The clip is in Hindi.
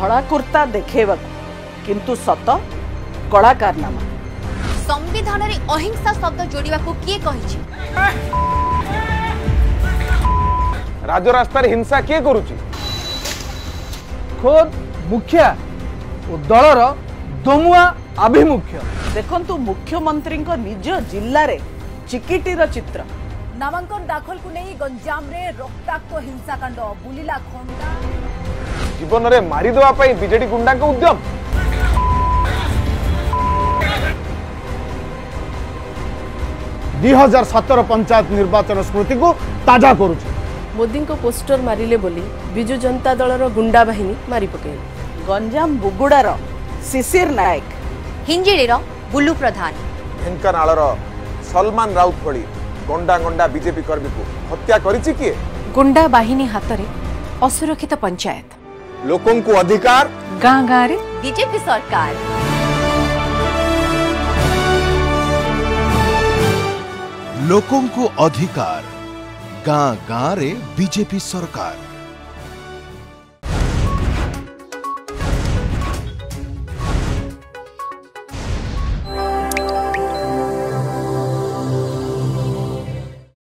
धड़ा कुर्ता देखा किंतु सत कड़ा कारनामा संविधान रे अहिंसा शब्द जोड़िया को किए कही राज्य रास्तार हिंसा किए करुची खोद मुखिया और दलर दमुआ आभिमुख्य देखंतु मुख्यमंत्री निज जिले चिकिटीर चित्र नामांकन दाखल को नहीं गंजाम रे रक्ताक्त हिंसाकांड बुलिला खंडा जीवन रे मारी दवा पई बीजेडी गुंडा को उद्यम हजार 2017 पंचायत निर्वाचन स्मृति को ताजा करूची मोदी को पोस्टर मारिले बोली बिजु जनता दलर गुंडा बाहिनी मारी पकेले गंजाम बुगुडार शिशिर नायक हिंजिडीर बुलू प्रधान ढेंकानालर सलमान राउत भली गंडा गंडा बीजेपी कर्मी को हत्या करिछि किए गुंडा बाहिनी हातरे असुरक्षित पंचायत लोकों को अधिकार गाँ गाँ रे बीजेपी सरकार लोकों को अधिकार गाँ गाँ रे बीजेपी सरकार।